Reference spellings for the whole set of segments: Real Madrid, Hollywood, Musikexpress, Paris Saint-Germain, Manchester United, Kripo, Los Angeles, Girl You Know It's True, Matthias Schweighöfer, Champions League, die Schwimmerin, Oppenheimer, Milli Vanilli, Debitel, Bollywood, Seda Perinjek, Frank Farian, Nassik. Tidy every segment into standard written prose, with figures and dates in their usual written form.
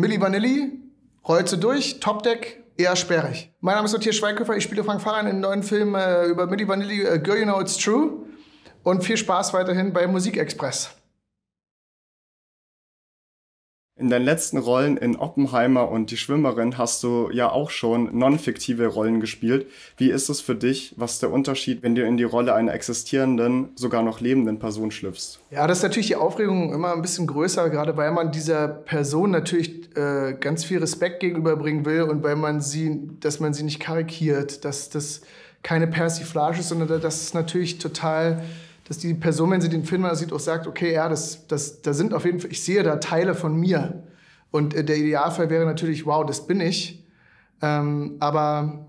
Milli Vanilli, rollst du durch, Top Deck, eher sperrig. Mein Name ist Matthias Schweighöfer, ich spiele Frank Farian im neuen Film über Milli Vanilli, Girl You Know It's True. Und viel Spaß weiterhin bei Musikexpress. In deinen letzten Rollen in Oppenheimer und Die Schwimmerin hast du ja auch schon non-fiktive Rollen gespielt. Wie ist es für dich, was ist der Unterschied, wenn du in die Rolle einer existierenden, sogar noch lebenden Person schlüpfst? Ja, das ist natürlich die Aufregung immer ein bisschen größer, gerade weil man dieser Person natürlich ganz viel Respekt gegenüberbringen will und weil man sie, dass man sie nicht karikiert, dass das keine Persiflage ist, sondern dass es natürlich total... dass die Person, wenn sie den Film sieht, auch sagt, okay, ja, da sind auf jeden Fall, ich sehe da Teile von mir. Und der Idealfall wäre natürlich, wow, das bin ich. Aber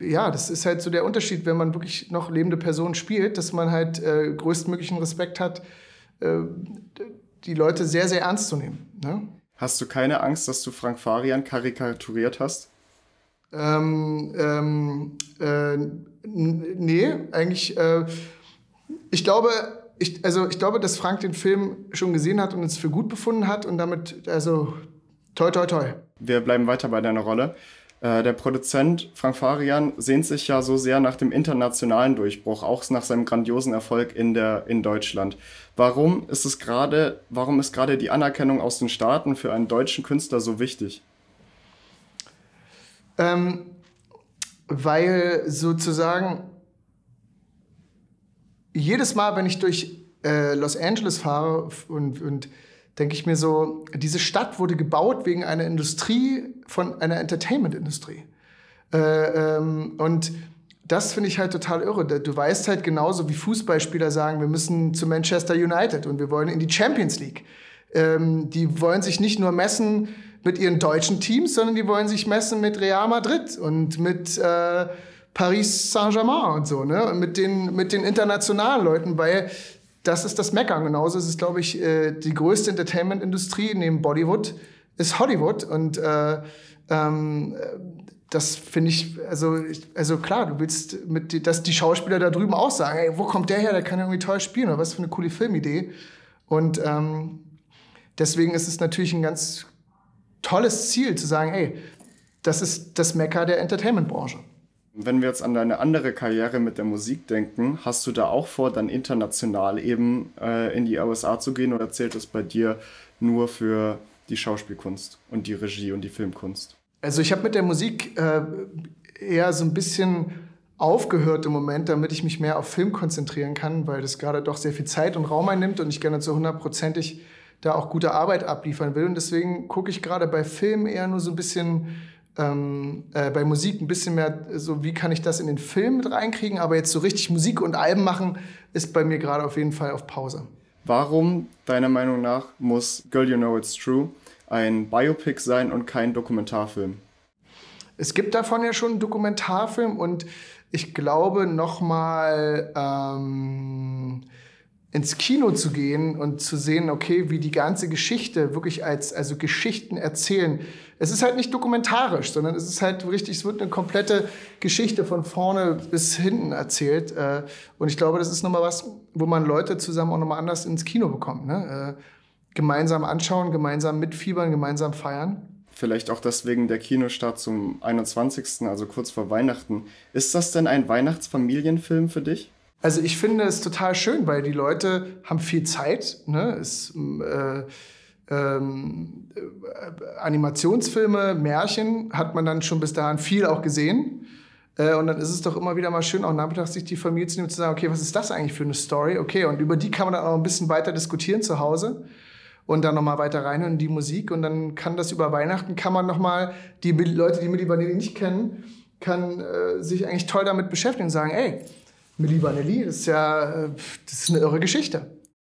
ja, das ist halt so der Unterschied, wenn man wirklich noch lebende Personen spielt, dass man halt größtmöglichen Respekt hat, die Leute sehr, sehr ernst zu nehmen. Ne? Hast du keine Angst, dass du Frank Farian karikaturiert hast? Nee, eigentlich... Ich glaube, dass Frank den Film schon gesehen hat und es für gut befunden hat und damit, also, toi, toi, toi. Wir bleiben weiter bei deiner Rolle. Der Produzent Frank Farian sehnt sich ja so sehr nach dem internationalen Durchbruch, auch nach seinem grandiosen Erfolg in Deutschland. Warum ist gerade die Anerkennung aus den Staaten für einen deutschen Künstler so wichtig? Weil sozusagen... Jedes Mal, wenn ich durch Los Angeles fahre und denke ich mir so, diese Stadt wurde gebaut wegen einer Industrie, von einer Entertainment-Industrie. Und das finde ich halt total irre. Du weißt halt genauso, wie Fußballspieler sagen, wir müssen zu Manchester United und wir wollen in die Champions League. Die wollen sich nicht nur messen mit ihren deutschen Teams, sondern die wollen sich messen mit Real Madrid und mit... Paris Saint-Germain und so, ne? Mit den internationalen Leuten, weil das ist das Meckern. Genauso ist es, glaube ich, die größte Entertainment-Industrie neben Bollywood ist Hollywood. Und das finde ich, also klar, du willst, dass die Schauspieler da drüben auch sagen, ey, wo kommt der her, der kann irgendwie toll spielen oder was für eine coole Filmidee. Und deswegen ist es natürlich ein ganz tolles Ziel zu sagen, ey, das ist das Mekka der Entertainment-Branche. Wenn wir jetzt an deine andere Karriere mit der Musik denken, hast du da auch vor, dann international eben in die USA zu gehen oder zählt das bei dir nur für die Schauspielkunst und die Regie und die Filmkunst? Also ich habe mit der Musik eher so ein bisschen aufgehört im Moment, damit ich mich mehr auf Film konzentrieren kann, weil das gerade doch sehr viel Zeit und Raum einnimmt und ich gerne zu 100-prozentig da auch gute Arbeit abliefern will. Und deswegen gucke ich gerade bei Film eher nur so ein bisschen... bei Musik ein bisschen mehr so, wie kann ich das in den Film mit reinkriegen, aber jetzt so richtig Musik und Alben machen, ist bei mir gerade auf jeden Fall auf Pause. Warum, deiner Meinung nach, muss Girl You Know It's True ein Biopic sein und kein Dokumentarfilm? Es gibt davon ja schon einen Dokumentarfilm und ich glaube, nochmal ins Kino zu gehen und zu sehen, okay, wie die ganze Geschichte wirklich als, also Geschichten erzählen. Es ist halt nicht dokumentarisch, sondern es ist halt richtig, es wird eine komplette Geschichte von vorne bis hinten erzählt. Und ich glaube, das ist nochmal was, wo man Leute zusammen auch nochmal anders ins Kino bekommt. Ne? Gemeinsam anschauen, gemeinsam mitfiebern, gemeinsam feiern. Vielleicht auch deswegen der Kinostart zum 21., also kurz vor Weihnachten. Ist das denn ein Weihnachtsfamilienfilm für dich? Also ich finde es total schön, weil die Leute haben viel Zeit. Ne? Animationsfilme, Märchen hat man dann schon bis dahin viel auch gesehen. Und dann ist es doch immer wieder mal schön, auch nachmittags sich die Familie zu nehmen und zu sagen, okay, was ist das eigentlich für eine Story? Okay, und über die kann man dann auch ein bisschen weiter diskutieren zu Hause und dann nochmal weiter rein in die Musik. Und dann kann das über Weihnachten, kann man nochmal, die Leute, die Milli Vanilli nicht kennen, kann sich eigentlich toll damit beschäftigen und sagen, ey, Milli Vanilli, das ist eine irre Geschichte.